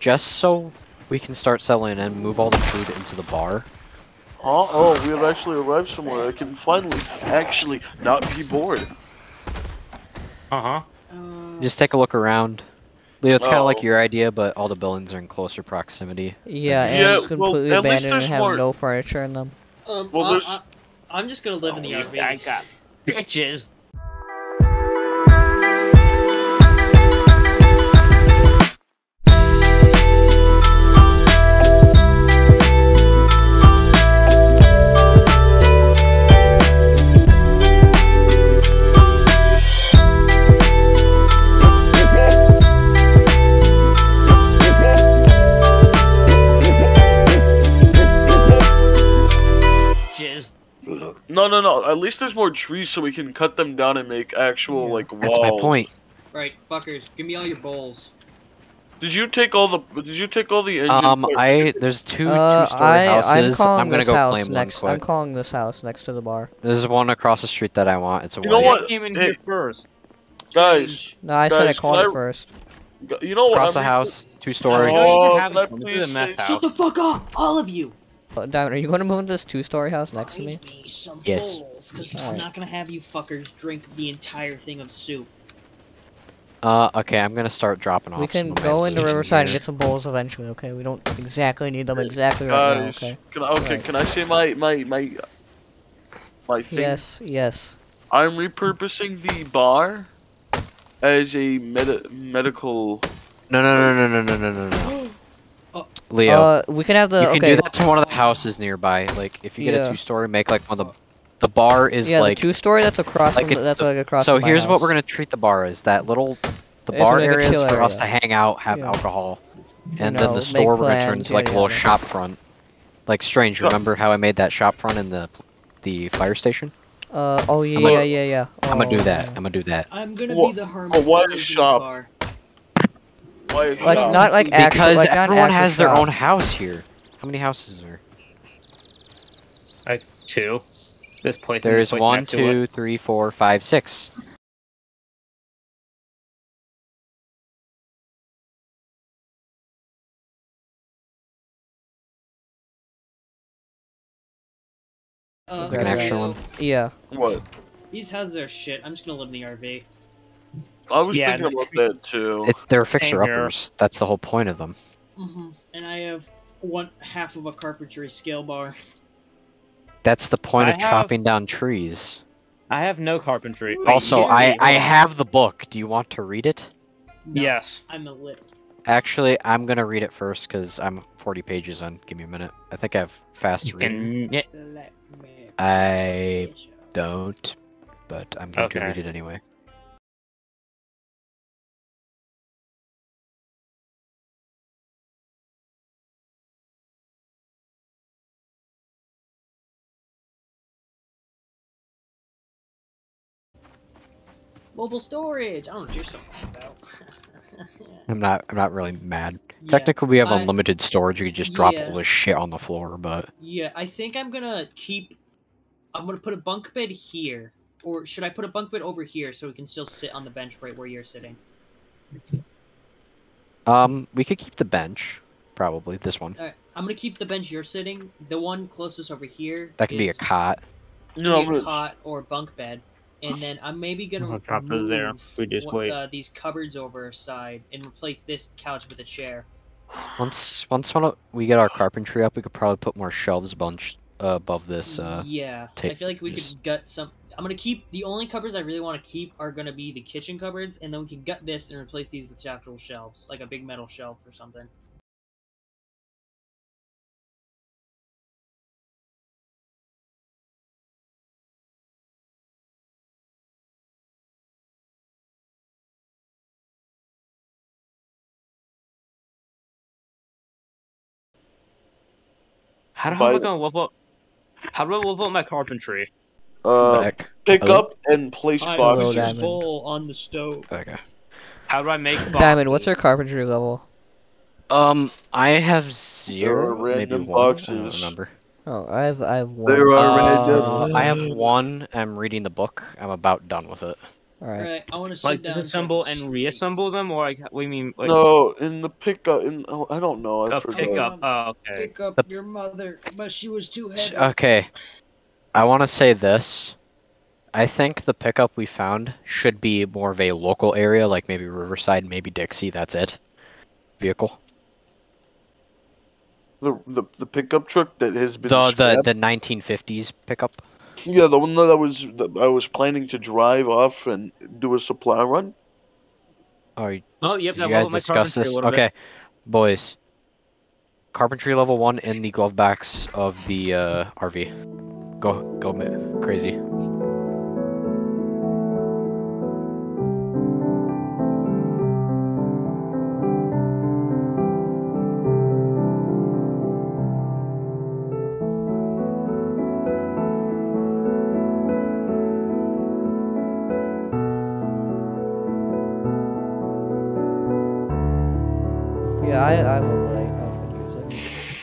Just so we can start selling and move all the food into the bar. Oh, we have actually arrived somewhere. I can finally actually not be bored. Just take a look around. Leo, it's kind of like your idea, but all the buildings are in closer proximity. Yeah, and it's completely abandoned and have no furniture in them. Well, I'm just gonna live in the RV. I got bitches. No, at least there's more trees so we can cut them down and make actual, like, walls. That's my point. Right, fuckers, give me all your bowls. Did you take all the engine? There's two-story houses. I'm gonna go claim one quick. I'm calling this house next to the bar. There's one across the street that I want. It's a one. You know what? I came in here first. Guys. No, I said I called it first. You know what? Across the house, two-story. Shut the fuck up, all of you. Diamond, are you going to move into this two-story house next to me? Yes. Because I'm not going to have you fuckers drink the entire thing of soup. Okay, I'm going to start dropping off. We can go into Riverside and get some bowls eventually, okay? We don't exactly need them exactly right now, okay? Can I say my thing? Yes. I'm repurposing the bar as a medical... No. Leo, we can have the. You can do that to one of the houses nearby. Like, if you get a two-story, make like one of the bar is like the two-story. That's across. Like across. So here's what we're gonna treat the bar as. That little, the bar area is for us to hang out, have alcohol, and then the store we're gonna turn into like a little shop front. Like Strange, remember how I made that shop front in the fire station? Oh yeah. I'm gonna do that. I'm gonna be the hermit. Oh, what a shop. Like not like actual, because like, everyone has their own house here. How many houses are? Like two. This place. There is 1, 2, 3, 4, 5, 6. Like an extra one. Yeah. What? These houses are shit. I'm just gonna live in the RV. I was thinking about that too. They're fixer-uppers. That's the whole point of them. And I have half of a carpentry scale bar. That's the point of chopping down trees. I have no carpentry. Also, I have the book. Do you want to read it? No, yes. I'm a lip. Actually, I'm gonna read it first because I'm 40 pages in. Give me a minute. I think I have fast reading. I don't, but I'm going to read it anyway. Mobile storage. I don't do something about. I'm not really mad. Yeah, technically, we have unlimited storage. You can just drop all this shit on the floor, but. Yeah, I think I'm gonna keep. I'm gonna put a bunk bed here, or should I put a bunk bed over here so we can still sit on the bench right where you're sitting? We could keep the bench, probably this one. All right, I'm gonna keep the bench you're sitting. The one closest over here. That could be a cot. No, a cot or bunk bed. And then I'm maybe gonna move there. We just these cupboards over side and replace this couch with a chair. Once we get our carpentry up, we could probably put more shelves above this. Yeah, I feel like we could gut some. I'm gonna keep the only cupboards I really want to keep are gonna be the kitchen cupboards, and then we can gut this and replace these with actual shelves, like a big metal shelf or something. How do I level up my carpentry? Pick up and place boxes full on the stove. Okay. How do I make boxes? Diamond, what's your carpentry level? I have 0, maybe one. Boxes. I don't remember. Oh, I have one. I have one. I'm reading the book. I'm about done with it. All right. I want to like disassemble and reassemble them, or like we mean. Like... No, in the pickup. I don't know. I forgot. Pickup. Oh, okay. Pick up your mother, but she was too heavy. Okay. I want to say this. I think the pickup we found should be more of a local area, like maybe Riverside, maybe Dixie. That's it. Vehicle. The pickup truck that has been the 1950s pickup. Yeah, the one that I was planning to drive off and do a supply run. Did you guys discuss this? Okay, boys. Carpentry level 1 in the glove box of the RV. Go crazy.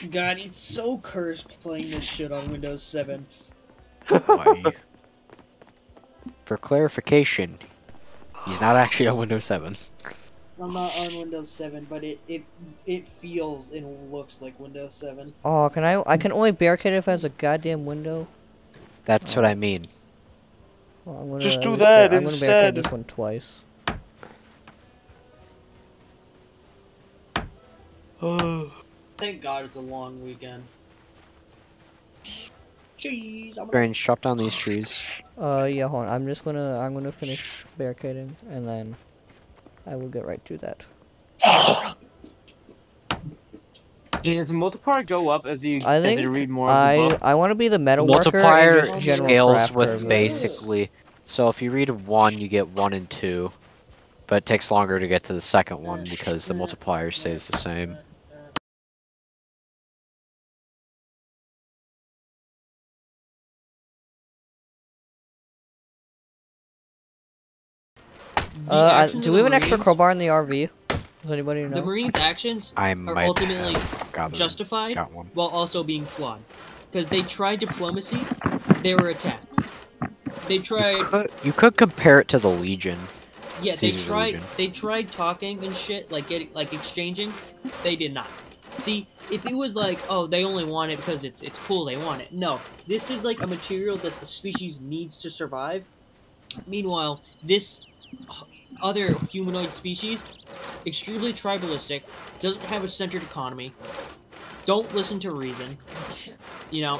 God, it's so cursed playing this shit on Windows 7. For clarification, he's not actually on Windows 7. I'm not on Windows 7, but it feels and looks like Windows 7. Oh, can I can only barricade it if it has a goddamn window. That's what I mean. Well, just do that instead. I'm gonna barricade this one twice. Oh. Thank God it's a long weekend. Jeez, Strange, chop down these trees. Yeah, hold on. I'm just gonna, finish barricading, and then I will get right to that. Does the multiplier go up as you, read more? I want to be the metal multiplier worker. Multiplier scales with basically. So if you read 1, you get 1 and 2, but it takes longer to get to the second one because the multiplier stays the same. Do we have an extra crowbar in the RV? Does anybody know? The Marines' actions are ultimately justified while also being flawed. Because they tried diplomacy, they were attacked. They tried... You could compare it to the Legion. Yeah, they tried talking and shit, like getting, like exchanging. They did not. See, if it was like, oh, they only want it because it's cool, they want it. No, this is like a material that the species needs to survive. Meanwhile, this... other humanoid species, extremely tribalistic, doesn't have a centered economy, don't listen to reason, you know,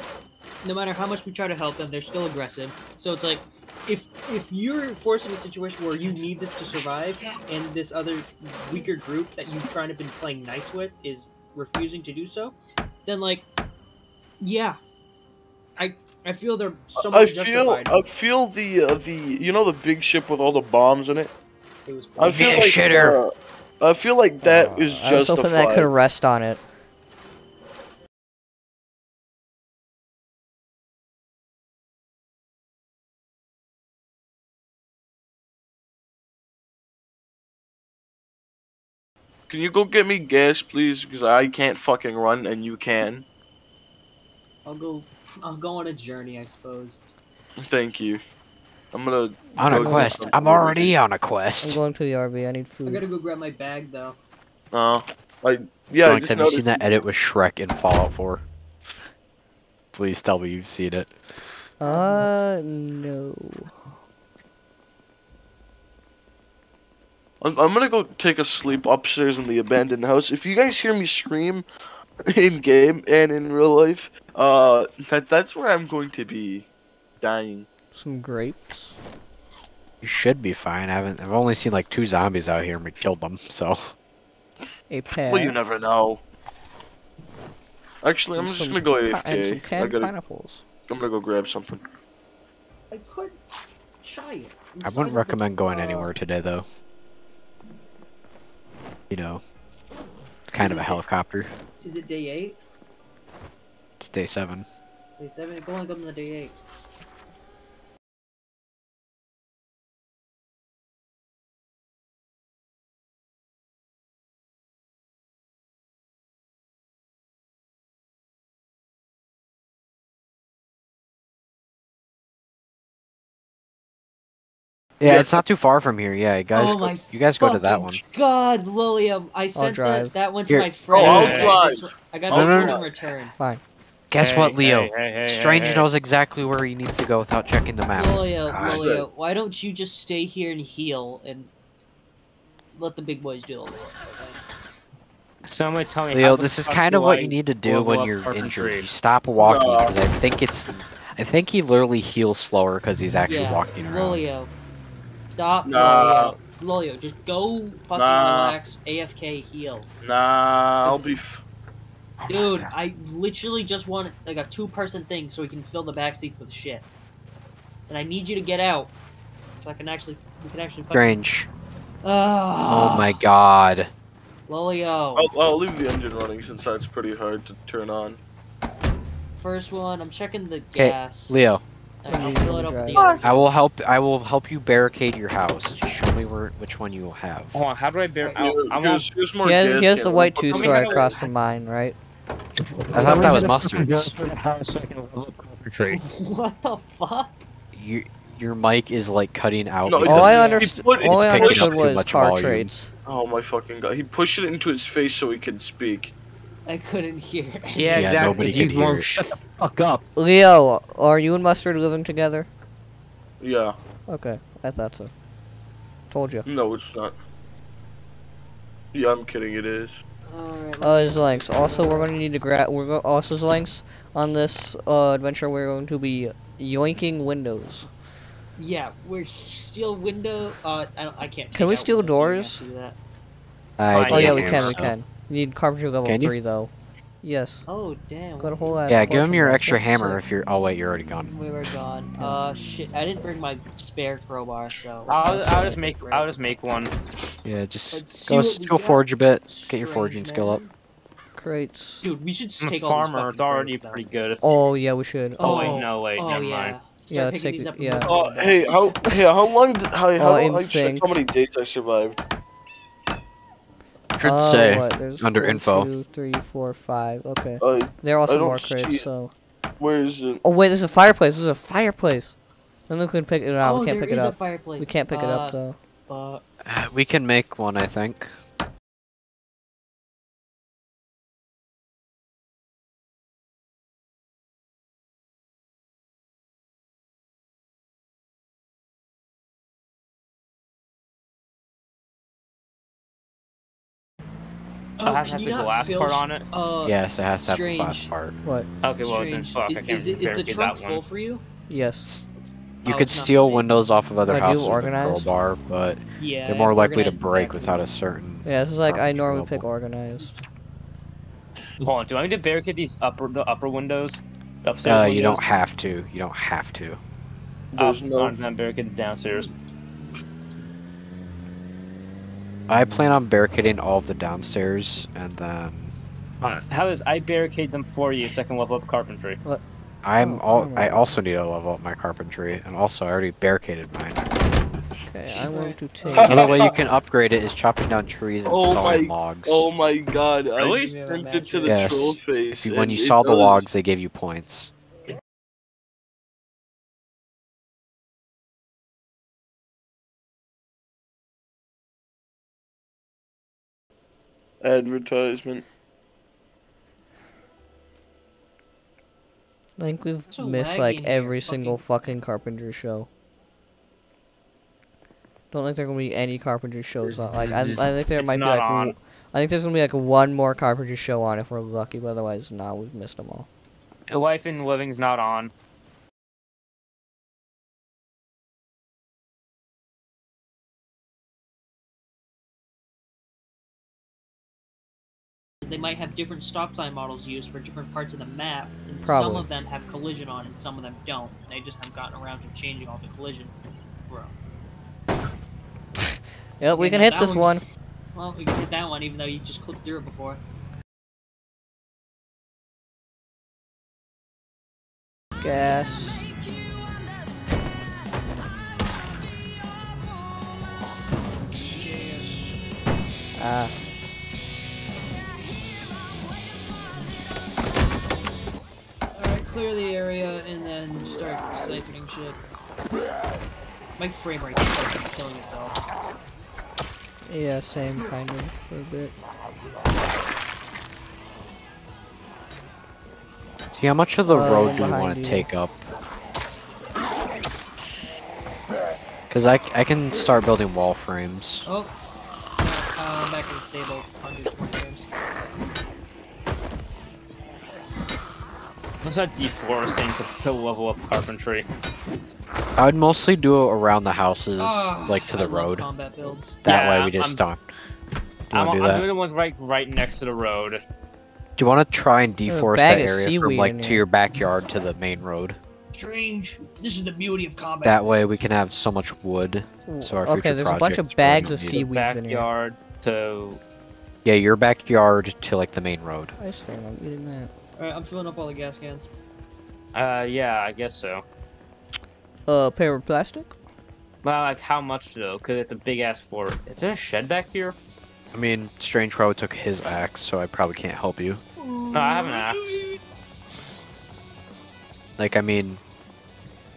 no matter how much we try to help them, they're still aggressive. So it's like, if you're forced in a situation where you need this to survive, and this other weaker group that you've kind of been playing nice with is refusing to do so, then like, yeah, I feel they're somewhat justified. I feel the you know, the big ship with all the bombs in it. It was I feel like that is justified. I was hoping that could rest on it. Can you go get me gas, please? Because I can't fucking run, and you can. I'll go on a journey, I suppose. Thank you. I'm gonna... On a quest. I'm already on a quest. I'm going to the RV. I need food. I gotta go grab my bag, though. Oh. Yeah, Alex, have you seen that edit with Shrek in Fallout 4? Please tell me you've seen it. No. I'm gonna go take a sleep upstairs in the abandoned house. If you guys hear me scream... in game and in real life, that's where I'm going to be dying. Some grapes. You should be fine. I've only seen like 2 zombies out here and we killed them, so. A pear. Well, you never know. Actually, I'm just gonna go AFK. Some canned pineapples. I'm gonna go grab something. I could try it. I wouldn't recommend going anywhere today, though. You know, it's kind of a helicopter. Is it day 8? It's day 7. Day 7? It only comes on day 8. Yeah, yes. It's not too far from here. Yeah, guys, oh go, you guys go to that one. God, Loleo, I sent that one to my friend. Oh, I got this in return. Fine. Guess what, Leo? Strange knows exactly where he needs to go without checking the map. Loleo, why don't you just stay here and heal and let the big boys do all the work? Someone tell me. Leo, this is kind of what you need to do when you're injured. You stop walking because I think he literally heals slower because he's actually walking around. Loleo, stop. No. Loleo, just go fucking relax. AFK heal. Nah, I'll be. Dude, I literally just want like a two-person thing so we can fill the back seats with shit. And I need you to get out so I can actually fucking... Strange. Oh my god. Loleo. I'll leave the engine running since that's pretty hard to turn on. First one, I'm checking the gas. Leo. I'll fill it up with the I will help you barricade your house. Just show me which one you will have. Hold on, how do I barricade? He has the white two-story across from mine, right? I thought that was Mustard's. What the fuck? Your mic is like cutting out. No, all I understood was car trades. Oh my fucking god! He pushed it into his face so he could speak. I couldn't hear. Yeah, exactly. He won't shut the fuck up. Leo, are you and Mustard living together? Yeah. Okay, I thought so. Told you. No, it's not. Yeah, I'm kidding. It is. Zlanks. Also, we're gonna need to grab. Also, Zlanks, on this adventure, we're going to be yoinking windows. Yeah, we're steal window. I can't. Can we steal doors? Oh yeah, we can. We can. You need carpentry level 3 though. Yes. Oh damn. Got a whole ass. Yeah, give him your extra hammer if you're. Oh wait, you're already gone. We were gone. Shit, I didn't bring my spare crowbar, so. I'll just make one. Yeah, just go forge a bit. Get your forging skill up. Crates. Dude, we should take all these fucking crates, though. It's already pretty good. Oh yeah, we should. Oh wait, no wait, never mind. Yeah, let's take it. Yeah. Hey, how many days I survived? Should say under info. 2, 3, 4, 5. Okay. There are also more crates. So. Where is it? Oh wait, there's a fireplace. There's a fireplace. Then we can pick it up. We can't pick it up. We can't pick it up though. We can make one, I think. Oh, it has to have the glass part on it? Yes, it has to have the glass part. What? Okay, well then fuck, I can't verify that one. Is the trunk full for you? Yes. You could steal windows off of other houses with a crowbar, but they're more likely to break without a certain... Yeah, this is like, I normally pick organized. Hold on, do I need to barricade these upper windows? Upstairs? You don't have to. You don't have to. I'm gonna barricade the downstairs. I plan on barricading all of the downstairs, and then... How is I barricade them for you so I can level up carpentry? What? I also need to level up my carpentry, and also I already barricaded mine. Okay, I want to take... Another way you can upgrade it is chopping down trees and sawing logs. Oh my god, I sent it to the troll face. When you saw the logs, they gave you points. Advertisement. I think we've missed like every single fucking carpentry show. Don't think there are gonna be any carpentry shows on. Like I think there might be like I think there's gonna be like one more carpentry show on if we're lucky, but otherwise nah, we've missed them all. Life and Living's not on. They might have different stop sign models used for different parts of the map, and some of them have collision on and some of them don't. They just haven't gotten around to changing all the collision. Bro. Yep, we can hit this one. Well, we can hit that one even though you just clipped through it before. Gas. Ah. Clear the area and then start siphoning shit. My frame rate is like killing itself. Yeah, same kind of for a bit. See how much of the road do we want to take up? Because I can start building wall frames. Oh, I'm back in the stable. 120 frames. Let's not deforesting to level up carpentry. I would mostly do it around the houses, like to the road. Combat builds. That way we just don't. I'm doing the ones right next to the road. Do you want to try and deforest that area from like to your backyard to the main road? Strange. This is the beauty of combat. That way we can have so much wood. So our future there's a bunch of bags of seaweeds in here. Backyard to. Yeah, your backyard to like the main road. I swear I'm eating that. Alright, I'm filling up all the gas cans. Yeah, I guess so. Paper of plastic? Well, like how much though? Cause it's a big ass floor. Is there a shed back here? I mean, Strange probably took his axe, so I probably can't help you. No, I have an axe. Like, I mean,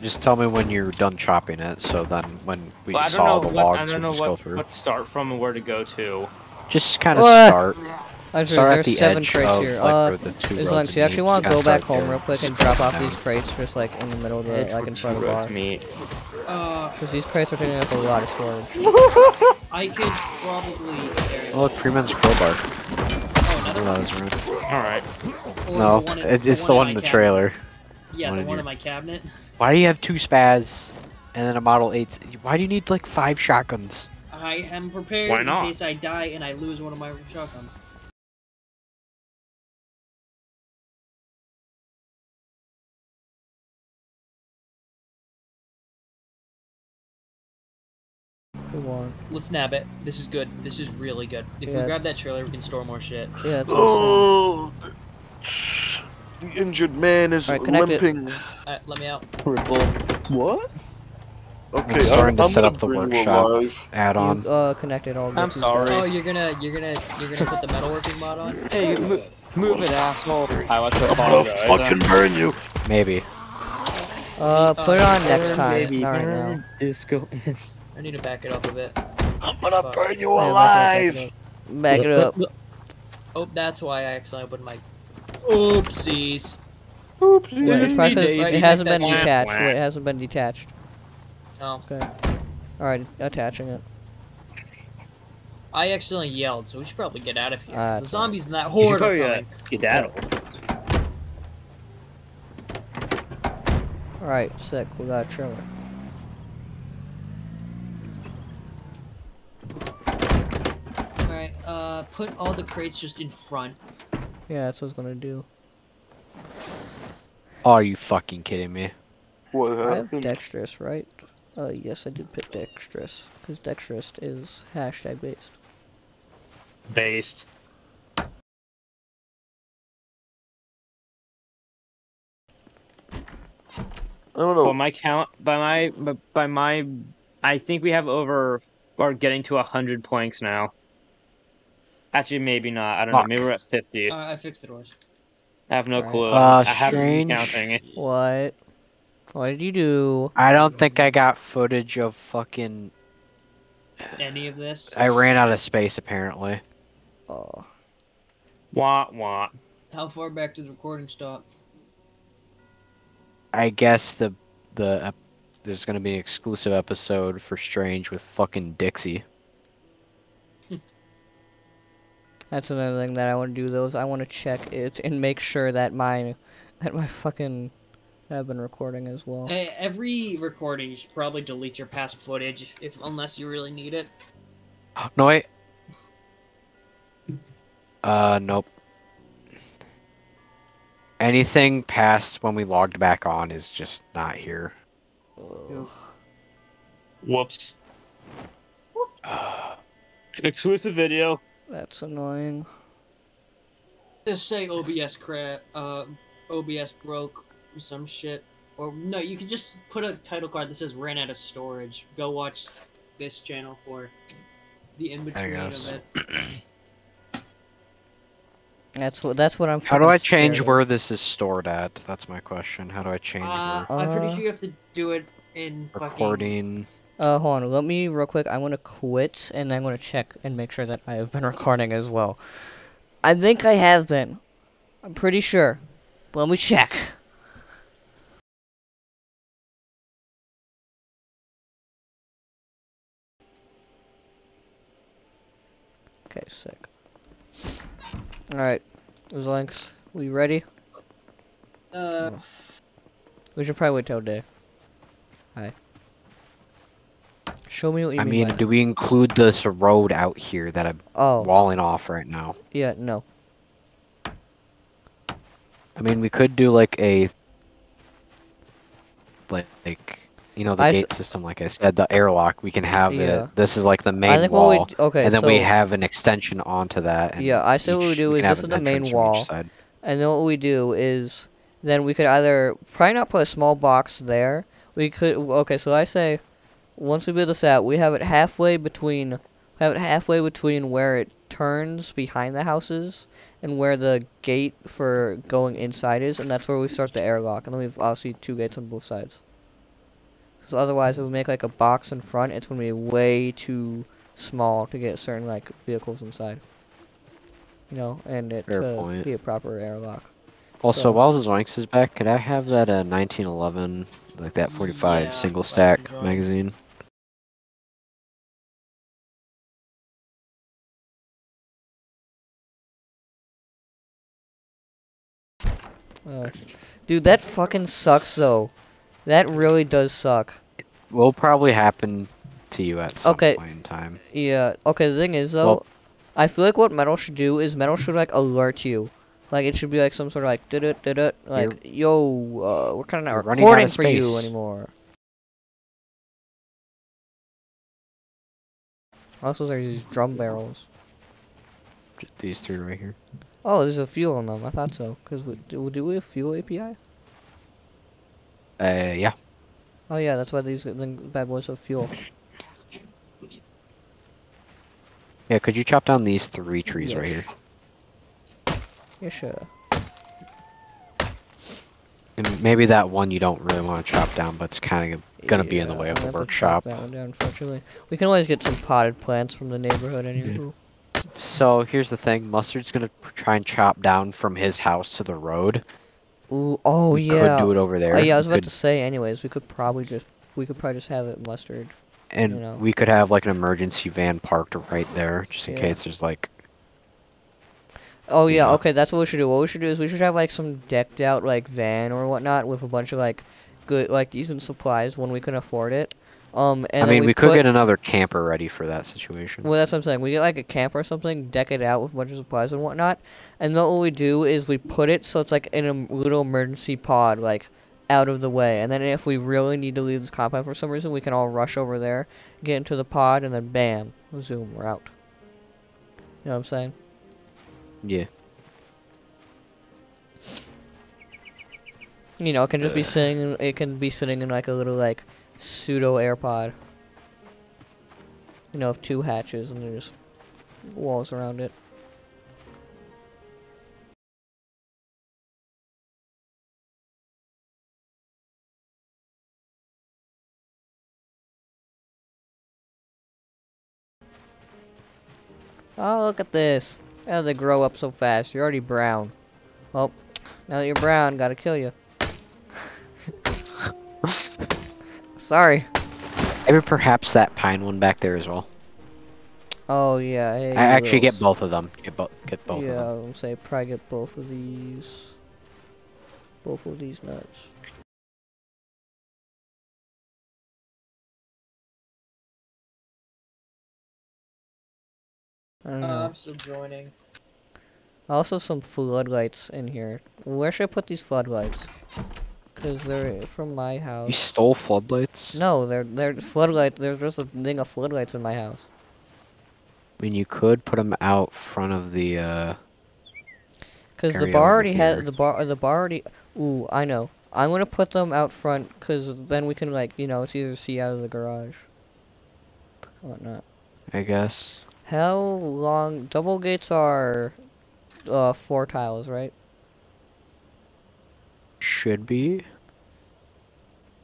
just tell me when you're done chopping it, so then when we saw the logs, we just go through. What to start from and where to go to. Just kind of start. Start at the edge of like, the two roads. You actually want to go back home real quick and drop off these crates just like in the middle of the, like in front of the bar. Because these crates are taking up a lot of storage. I could probably... Oh, look, Freeman's crowbar. Oh, another one. Alright. No, it's the one in the trailer. Yeah, the one in my cabinet. Why do you have two spaz and then a Model 8? Why do you need like 5 shotguns? I am prepared in case I die and I lose one of my shotguns. Let's nab it. This is good. This is really good. If we grab that trailer, we can store more shit. Yeah, that's the injured man is limping. Alright, let me out. What? Okay, I'm starting to set up the workshop add-on. Connected all. I'm sorry. Oh, you're gonna put the metalworking mod on. Hey, move it, asshole. I'm gonna fucking burn you. Maybe. Put it on next time. Not right now. Disco. I need to back it up a bit. I'm gonna burn you alive! Back it up. Oh, that's why I accidentally put my... Oopsies. Oopsies. Yeah, it hasn't been detached. It hasn't been detached. Oh. Okay. Alright, attaching it. I accidentally yelled, so we should probably get out of here. The zombies in that horde are coming. Get out. Alright, sick. We got a trailer. Put all the crates just in front. Yeah, that's what I was gonna do. Are you fucking kidding me? What happened? I have dexterous, right? Yes, I did pick dexterous, because dexterous is hashtag based. Based. I don't know. By my count, by my, I think we have over, or getting to 100 planks now. Actually, maybe not. I don't know. Maybe we're at 50. I fixed the doors. I have no clue. I haven't been counting. What? What did you do? I don't think I got footage of fucking... any of this? I ran out of space, apparently. Oh. Wah-wah. How far back did the recording stop? I guess there's gonna be an exclusive episode for Strange with fucking Dixie. That's another thing that I want to do. I want to check it and make sure that my fucking I've been recording as well. Hey, every recording you should probably delete your past footage if unless you really need it. No wait. Nope. Anything past when we logged back on is just not here. Ugh. Whoops. Exclusive video. That's annoying. Just say OBS crap. OBS broke some shit. Or no, you can just put a title card that says "ran out of storage." Go watch this channel for the in between of it. That's what I'm. How do I change where this is stored at? That's my question. How do I change? I'm pretty sure you have to do it in recording. Fucking... Hold on, let me real quick, I want to quit, and then I'm going to check and make sure that I have been recording as well. I think I have been. I'm pretty sure. But let me check. Okay, sick. Alright, Links, we ready? We should probably wait till day. Alright. Show me what you mean. I mean, do we include this road out here that I'm walling off right now? Yeah, no. I mean, we could do like a... Like, you know, the gate system, like I said, the airlock, we can have it. This is like the main wall, and then we have an extension onto that. And yeah, I say what we do is this is the main wall, and then what we do is... Then we could either... Probably not put a small box there. We could... Okay, so I say... Once we build this out, we have it halfway between where it turns behind the houses and where the gate for going inside is, and that's where we start the airlock. And then we've obviously two gates on both sides. Because otherwise, if we make like a box in front, it's gonna be way too small to get certain like vehicles inside. You know, and it to be a proper airlock. Also, so, while Zoinks is back, could I have that 1911, like that 45 single stack magazine? Dude, that fucking sucks though. That really does suck. It will probably happen to you at some point in time. Yeah, okay, the thing is though, I feel like what metal should do is metal should like alert you. Like it should be like some sort of like did it like yo, we're kind of not recording for you anymore. Also, there's these drum barrels. Just these three right here. Oh, there's a fuel on them. I thought so. Cause do we have fuel API? Yeah. Oh yeah, that's why these bad boys have fuel. Yeah, could you chop down these three trees right here? Yeah, sure. And maybe that one you don't really want to chop down, but it's kind of gonna be in the way of the workshop. That one down, unfortunately. We can always get some potted plants from the neighborhood anyway. So here's the thing, Mustard's gonna try and chop down from his house to the road. Ooh, we could do it over there. Yeah, I was about to say. Anyways, we could probably just have it Mustard. And you know, we could have like an emergency van parked right there, just in case there's like. Oh yeah, okay, that's what we should do. What we should do is we should have like some decked out like van or whatnot with a bunch of like good like decent supplies when we can afford it. And I mean we could get another camper ready for that situation. Well, that's what I'm saying. We get like a camper or something, deck it out with a bunch of supplies and whatnot, and then what we do is we put it so it's like in a little emergency pod like out of the way, and then if we really need to leave this compound for some reason, we can all rush over there, get into the pod, and then bam, zoom, we're out. You know what I'm saying? Yeah. You know, it can just be sitting. It can be sitting in like a little like pseudo airpod. You know, of two hatches and there's walls around it. Oh, look at this. How do they grow up so fast? You're already brown. Well, now that you're brown, gotta kill you. Sorry. Maybe perhaps that pine one back there as well. Oh yeah. Hey, I actually get both of them. Get both of them. Yeah, I'm saying probably get both of these. Both of these nuts. I don't know. I'm still joining. Also, some floodlights in here. Where should I put these floodlights? Cause they're from my house. You stole floodlights? No, they're floodlights. There's just a thing of floodlights in my house. I mean, you could put them out front of the. Cause the bar already has the bar already. Ooh, I know. I'm gonna put them out front, cause then we can like, you know, it's easier to see out of the garage. Whatnot. I guess. How long? Double gates are 4 tiles, right? Should be.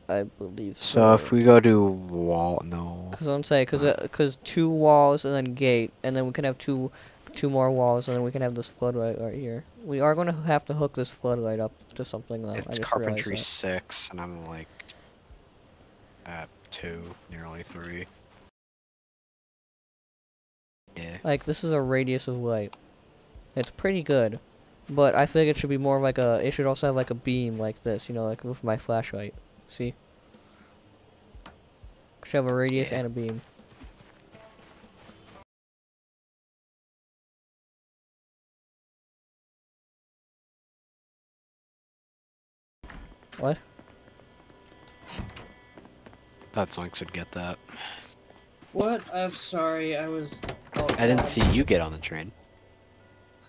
I believe. So if we go to wall, no. Because I'm saying, because two walls and then gate, and then we can have two more walls, and then we can have this floodlight right here. We are going to have to hook this floodlight up to something though. It's carpentry 6, and I'm like at 2, nearly 3. Yeah. Like this is a radius of light. It's pretty good, but I think it should be more like a. It should also have like a beam like this, you know, like with my flashlight. See? Should have a radius and a beam. What? Thought Zoinks would get that. What? I'm sorry, I was... Oh, I didn't see you get on the train.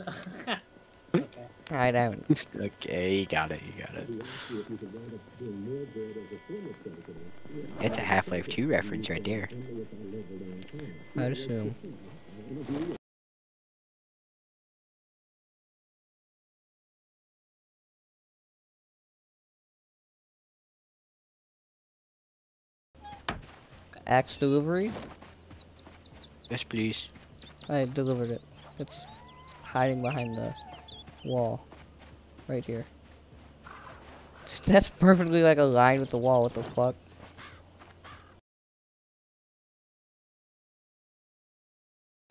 Okay. I don't. Okay, you got it, you got it. That's a Half-Life 2 reference right there. I'd assume. Axe delivery? Yes, please. I delivered it. It's hiding behind the wall. Right here. That's perfectly like aligned with the wall, what the fuck?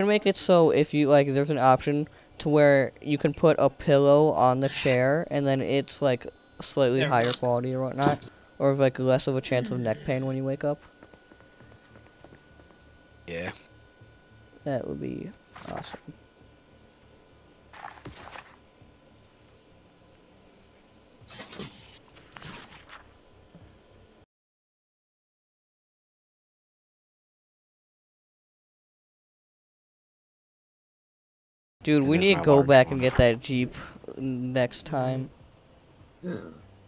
I'm gonna make it so if you like, there's an option to where you can put a pillow on the chair and then it's like slightly higher quality or whatnot. Or like less of a chance of neck pain when you wake up. Yeah. That would be awesome. Dude, we need to go back and get that Jeep next time.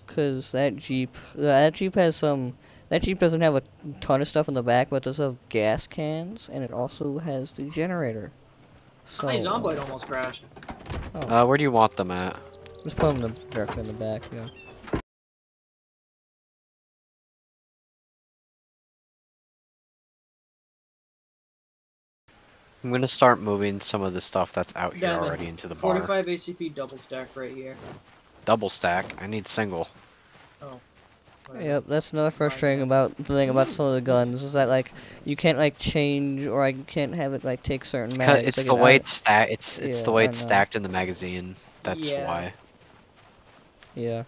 Cause that Jeep has some... That Jeep doesn't have a ton of stuff in the back, but it does have gas cans, and it also has the generator. So, my Zomboid almost crashed. Oh. Where do you want them at? Just put them directly in the back, yeah. I'm gonna start moving some of the stuff that's out here already into the bar. 45 ACP double stack right here. Double stack? I need single. Oh. Yep, that's another frustrating thing about some of the guns is that like you can't like change or you can't have it like take certain mags. It's like the way it's stacked. It's the way it's stacked in the magazine. That's why. Yeah.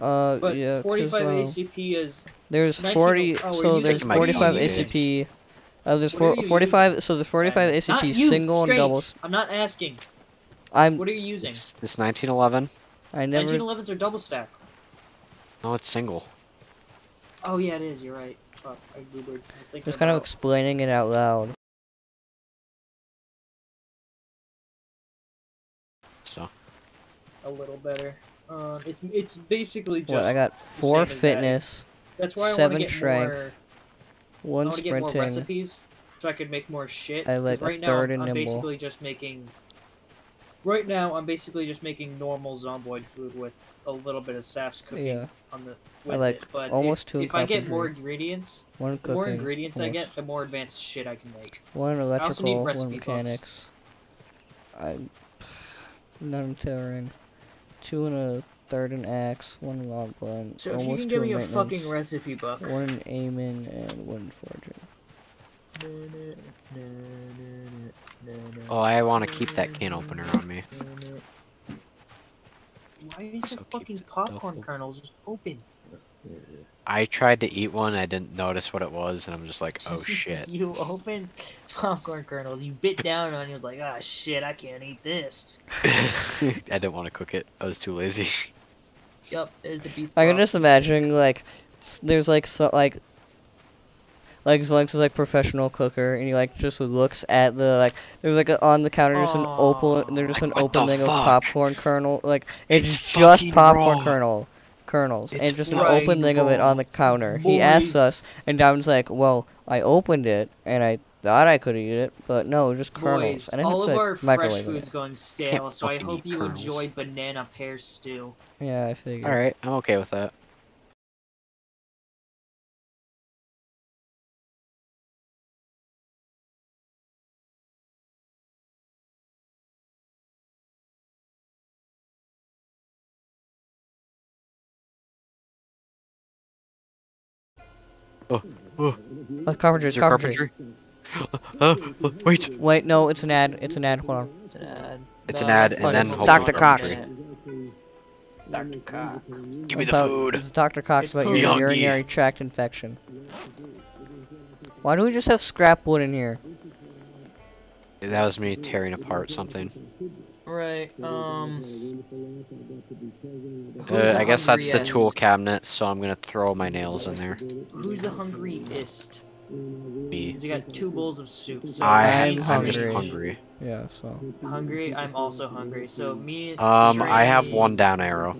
But yeah. 45 ACP is. There's 40. So there's 45 ACP. There's 45. So there's 45 ACP single and doubles. I'm not asking. What are you using? It's 1911. 1911s are double stack. No, it's single. Oh yeah, it is, you're right. Fuck, I googled. Just kind of explaining it out loud. So. A little better. It's basically just... What, I got 4 fitness, that. That's why 7 strength, more... 1 sprinting. I want to get more recipes, so I could make more shit. I like right third now, and nimble. Right now, I'm basically just making normal Zomboid food with a little bit of Saf's cooking on the. But almost if, 2. If I get more ingredients, the more ingredients I get, the more advanced shit I can make. 1 electrical, I also need recipe 1 mechanics. None tailoring. 2 and a third and axe, 1 log blunt. So if you can give me a fucking recipe book. 1 aiming and 1 forging. Oh, I want to keep that can opener on me. Why is the fucking popcorn kernels just open? I tried to eat one, I didn't notice what it was, and I'm just like, oh shit. You opened popcorn kernels, you bit down on it, you was like, ah shit, I can't eat this. I didn't want to cook it, I was too lazy. Yup, there's the beef. I can just imagine, like, there's like, so, like Zoinks is like professional cooker, and he like just looks at the there's like on the counter there's an opening of popcorn kernel, like it's just popcorn kernels, and just an opening of it on the counter. He asks us, and Diamond's like, well, I opened it, and I thought I could eat it, but no, just kernels. And all of our fresh food's going stale, so I hope you enjoyed banana pear stew. Yeah, I figured. All right, I'm okay with that. Oh, carpentry, it's carpentry. Wait. Wait, no, it's an ad. It's an ad. Hold on. It's an ad. It's an ad, and then Dr. Cox. Dr. Cox. Give me the food. It's Dr. Cox about your urinary tract infection. Why do we just have scrap wood in here? That was me tearing apart something. Right. I guess that's the tool cabinet, so I'm gonna throw my nails in there. Who's the hungriest? Me. You got 2 bowls of soup. So I'm just hungry. Yeah. So. Hungry. I'm also hungry. So me. I have 1 down arrow.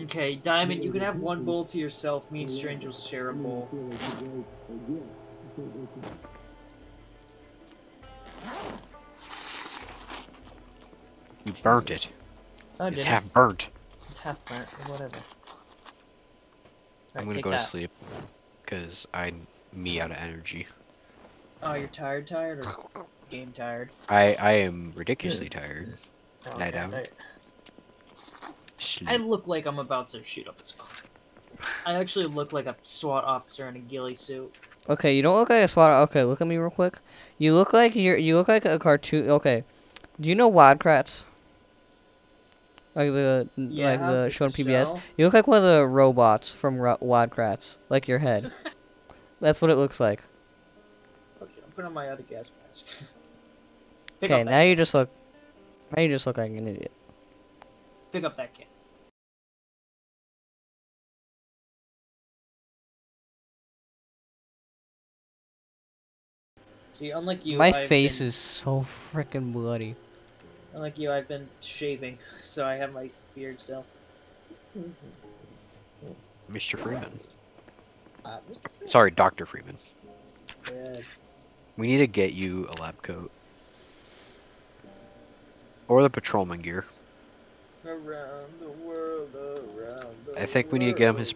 Okay, Diamond, you can have 1 bowl to yourself. Me and Strange will share a bowl. You burnt it. No, it's half burnt. It's half burnt. Whatever. I'm gonna go to sleep, cause I'm out of energy. Oh, you're tired, or game tired? I am ridiculously tired. Oh, okay. I look like I'm about to shoot up a school. I actually look like a SWAT officer in a ghillie suit. Okay, you don't look like a SWAT. Okay, look at me real quick. You look like you look like a cartoon. Okay, do you know Wildcrats? Like the show on PBS. So. You look like one of the robots from Wildcrats. Like your head. That's what it looks like. Okay, I'm putting on my other gas mask. Okay, now you just look. Now you just look like an idiot. Pick up that can. See, unlike you, my face is so freaking bloody. Unlike you, I've been shaving, so I have my beard still. Mr. Freeman. Sorry, Dr. Freeman. Yes. We need to get you a lab coat. Or the patrolman gear. Around the world, around the I think we need to get him his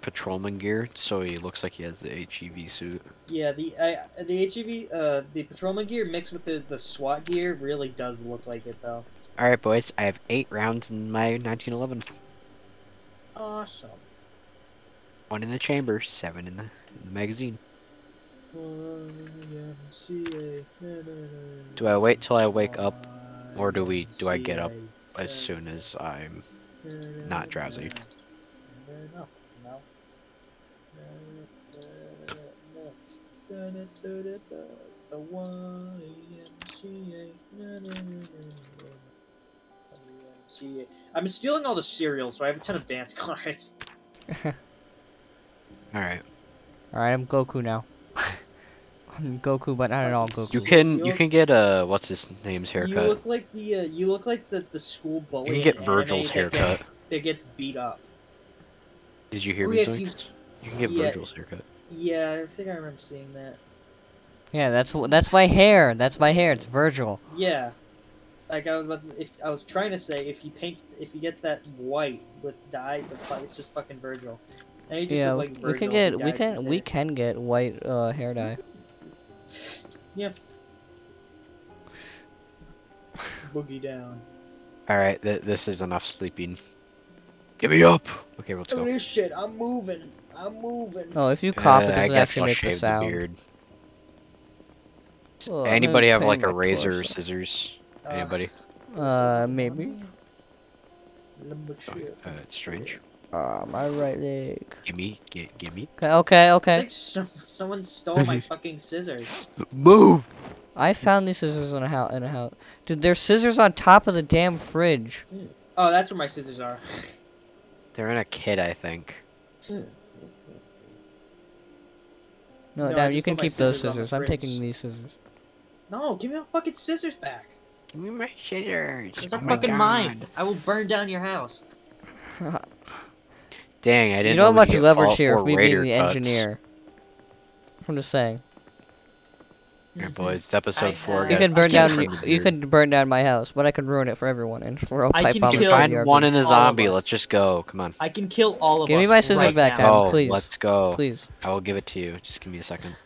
patrolman gear, so he looks like he has the HEV suit. Yeah, the patrolman gear mixed with the SWAT gear really does look like it, though. Alright, boys, I have 8 rounds in my 1911. Awesome. 1 in the chamber, 7 in the magazine. Do I wait till I wake up, or do I get up as soon as I'm not drowsy? I'm stealing all the cereals, so I have a ton of dance cards. Alright. Alright, I'm Goku now. I'm Goku, but not at all Goku. You can get what's his name's haircut. You look like the school bully. You can get Virgil's haircut. That gets beat up. Did you hear me, Zoinks? You can get Virgil's haircut. Yeah, I think I remember seeing that. Yeah, that's my hair. That's my hair. It's Virgil. Yeah. Like I was about to, I was trying to say, if he gets that white with dye, it's just fucking Virgil. Yeah, we can get white hair dye. Yeah. Boogie down. All right, this is enough sleeping. Give me up. Okay, let's go. This shit, I'm moving. I'm moving. Oh, if you cough, it doesn't actually make the sound. The beard. Well, anybody have like a razor or scissors? Anybody? Maybe. It's Strange. My right leg. Gimme. Okay. I think someone stole my fucking scissors. Move! I found these scissors in a house. Dude, there's scissors on top of the damn fridge. Oh, that's where my scissors are. They're in a kit, I think. No, damn, you can keep those scissors. I'm taking these scissors. No, give me my fucking scissors back. Give me my scissors. It's not fucking mine. I will burn down your house. Dang, I didn't. You know how much leverage here for me being the engineer. I'm just saying. Yeah, boys, it's episode 4. You can burn down my house, but I can ruin it for everyone and throw a pipe bomb. Find one in a zombie. Let's just go. Come on. I can kill all of us. Give me my scissors back, Adam, please. Let's go. Please. I will give it to you. Just give me a second.